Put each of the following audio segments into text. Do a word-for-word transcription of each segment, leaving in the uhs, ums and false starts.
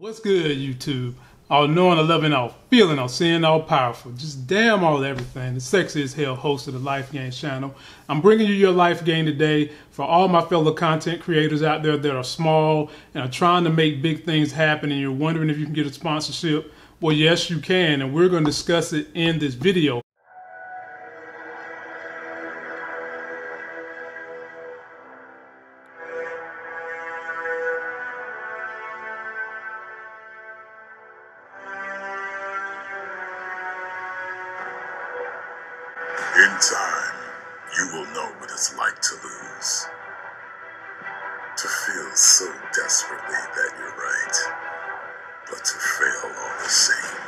What's good, YouTube? All knowing, all loving, all feeling, all seeing, all powerful. Just damn all everything. The sexy as hell host of the Life Gains channel. I'm bringing you your life gain today for all my fellow content creators out there that are small and are trying to make big things happen and you're wondering if you can get a sponsorship. Well, yes, you can, and we're going to discuss it in this video. In time, you will know what it's like to lose. To feel so desperately that you're right, but to fail all the same.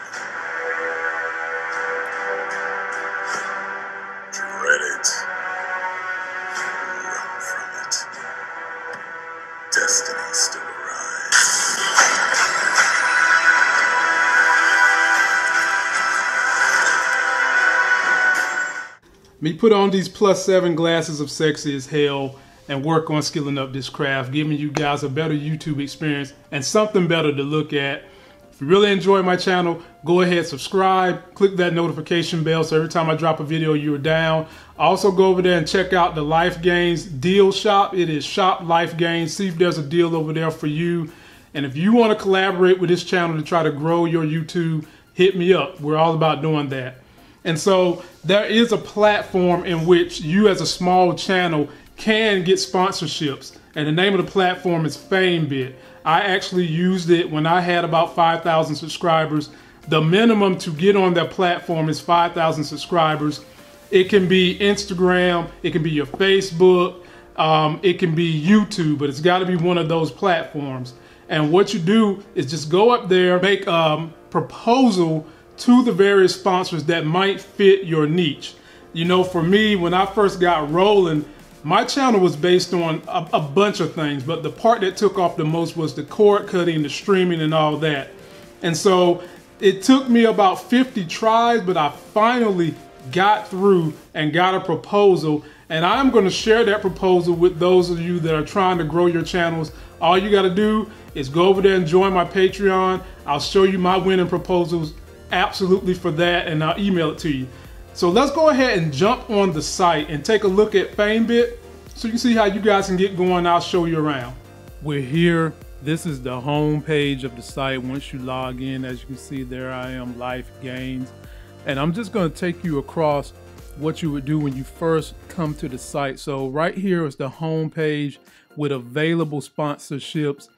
Dread it. Run from it. Destiny still arrives. Me put on these plus seven glasses of sexy as hell and work on skilling up this craft, giving you guys a better YouTube experience and something better to look at. If you really enjoy my channel, go ahead, subscribe, click that notification bell so every time I drop a video, you're down. Also go over there and check out the Life Gains deal shop. It is Shop Life Gains. See if there's a deal over there for you. And if you want to collaborate with this channel to try to grow your YouTube, hit me up. We're all about doing that. And so there is a platform in which you as a small channel can get sponsorships. And the name of the platform is FameBit. I actually used it when I had about five thousand subscribers. The minimum to get on their platform is five thousand subscribers. It can be Instagram. It can be your Facebook. Um, it can be YouTube, but it's got to be one of those platforms. And what you do is just go up there, make a proposal to the various sponsors that might fit your niche. You know, for me, when I first got rolling, my channel was based on a, a bunch of things, but the part that took off the most was the cord cutting, the streaming and all that. And so it took me about fifty tries, but I finally got through and got a proposal. And I'm gonna share that proposal with those of you that are trying to grow your channels. All you gotta do is go over there and join my Patreon. I'll show you my winning proposals absolutely for that, and I'll email it to you. So let's go ahead and jump on the site and take a look at FameBit so you can see how you guys can get going. I'll show you around. We're here. This is the home page of the site. Once you log in, as you can see, there I am, Life Gains. And I'm just going to take you across what you would do when you first come to the site. So right here is the home page with available sponsorships.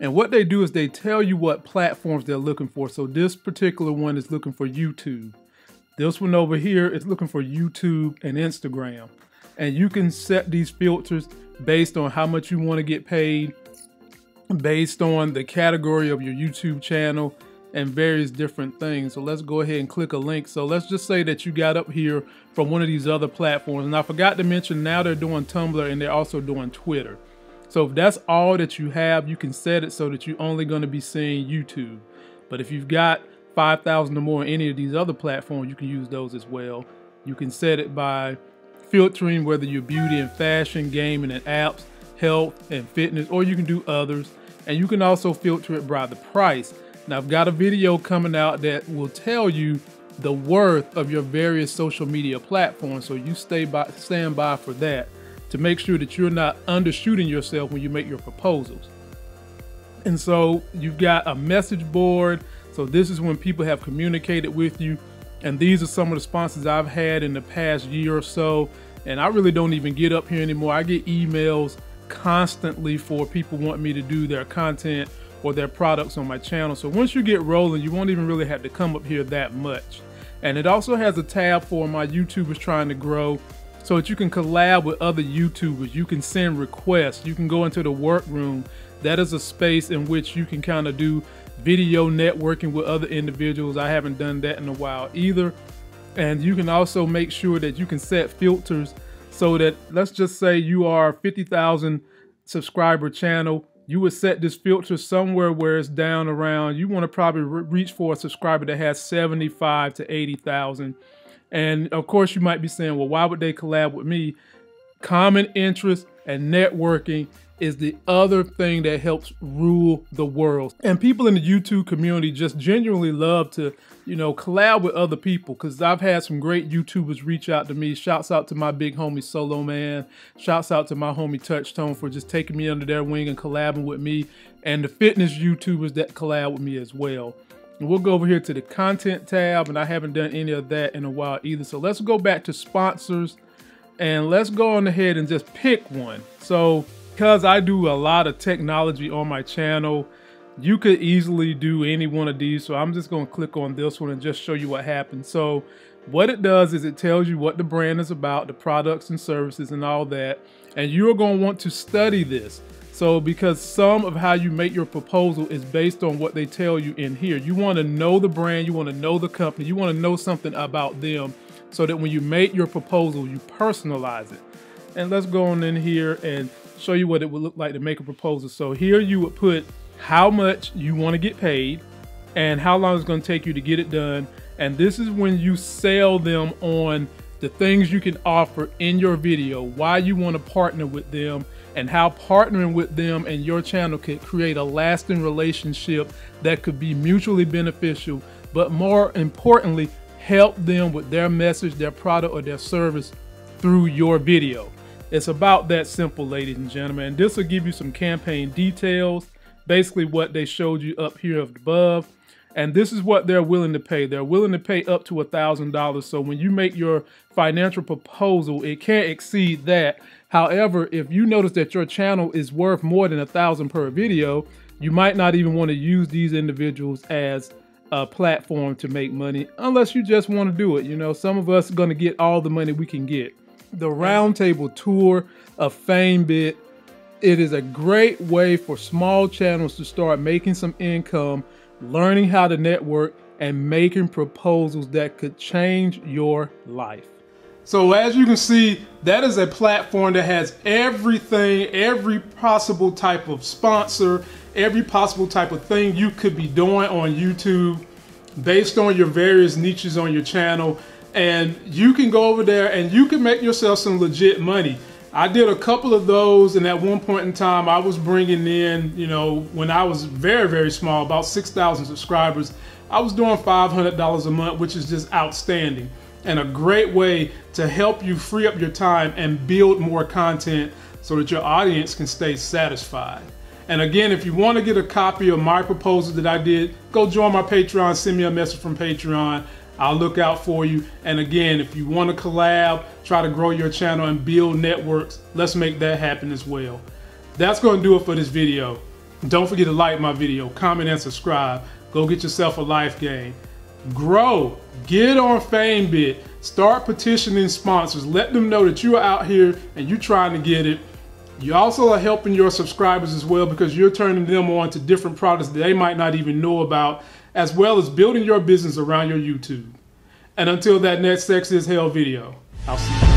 And what they do is they tell you what platforms they're looking for. So this particular one is looking for YouTube. This one over here is looking for YouTube and Instagram. And you can set these filters based on how much you want to get paid, based on the category of your YouTube channel, and various different things. So let's go ahead and click a link. So let's just say that you got up here from one of these other platforms. And I forgot to mention, now they're doing Tumblr and they're also doing Twitter. So if that's all that you have, you can set it so that you're only going to be seeing YouTube. But if you've got five thousand or more on any of these other platforms, you can use those as well. You can set it by filtering whether you're beauty and fashion, gaming and apps, health and fitness, or you can do others. And you can also filter it by the price. Now, I've got a video coming out that will tell you the worth of your various social media platforms. So you stay by, stand by for that, to make sure that you're not undershooting yourself when you make your proposals. And so you've got a message board. So this is when people have communicated with you. And these are some of the sponsors I've had in the past year or so. And I really don't even get up here anymore. I get emails constantly for people wanting me to do their content or their products on my channel. So once you get rolling, you won't even really have to come up here that much. And it also has a tab for my YouTubers trying to grow, so that you can collab with other YouTubers, you can send requests, you can go into the workroom. That is a space in which you can kind of do video networking with other individuals. I haven't done that in a while either. And you can also make sure that you can set filters so that, let's just say you are a fifty thousand subscriber channel, you would set this filter somewhere where it's down around, you want to probably re reach for a subscriber that has seventy-five to eighty thousand. And of course you might be saying, well, why would they collab with me? Common interest and networking is the other thing that helps rule the world. And people in the YouTube community just genuinely love to, you know, collab with other people, because I've had some great YouTubers reach out to me. Shouts out to my big homie Solo Man. Shouts out to my homie Touchstone for just taking me under their wing and collabing with me, and the fitness YouTubers that collab with me as well. And we'll go over here to the content tab, and I haven't done any of that in a while either. So let's go back to sponsors and let's go on ahead and just pick one. So because I do a lot of technology on my channel, you could easily do any one of these. So I'm just going to click on this one and just show you what happens. So what it does is it tells you what the brand is about, the products and services and all that. And you're going to want to study this. So because some of how you make your proposal is based on what they tell you in here. You want to know the brand, you want to know the company, you want to know something about them so that when you make your proposal, you personalize it. And let's go on in here and show you what it would look like to make a proposal. So here you would put how much you want to get paid and how long it's going to take you to get it done. And this is when you sell them on the things you can offer in your video, why you want to partner with them, and how partnering with them and your channel could create a lasting relationship that could be mutually beneficial, but more importantly, help them with their message, their product, or their service through your video. It's about that simple, ladies and gentlemen. And this will give you some campaign details, basically what they showed you up here above. And this is what they're willing to pay. They're willing to pay up to one thousand dollars. So when you make your financial proposal, it can't exceed that. However, if you notice that your channel is worth more than one thousand dollars per video, you might not even want to use these individuals as a platform to make money, unless you just want to do it. You know, some of us are going to get all the money we can get. The roundtable tour of FameBit. It is a great way for small channels to start making some income, learning how to network, and making proposals that could change your life. So as you can see, that is a platform that has everything, every possible type of sponsor, every possible type of thing you could be doing on YouTube based on your various niches on your channel. And you can go over there and you can make yourself some legit money. I did a couple of those, and at one point in time, I was bringing in, you know, when I was very, very small, about six thousand subscribers, I was doing five hundred dollars a month, which is just outstanding and a great way to help you free up your time and build more content so that your audience can stay satisfied. And again, if you want to get a copy of my proposal that I did, go join my Patreon, send me a message from Patreon. I'll look out for you. And again, if you want to collab, try to grow your channel and build networks, let's make that happen as well. That's going to do it for this video. Don't forget to like my video, comment, and subscribe. Go get yourself a life gain. Grow. Get on FameBit. Start petitioning sponsors. Let them know that you are out here and you're trying to get it. You also are helping your subscribers as well, because you're turning them on to different products that they might not even know about, as well as building your business around your YouTube. And until that next Sex is Hell video, I'll see you.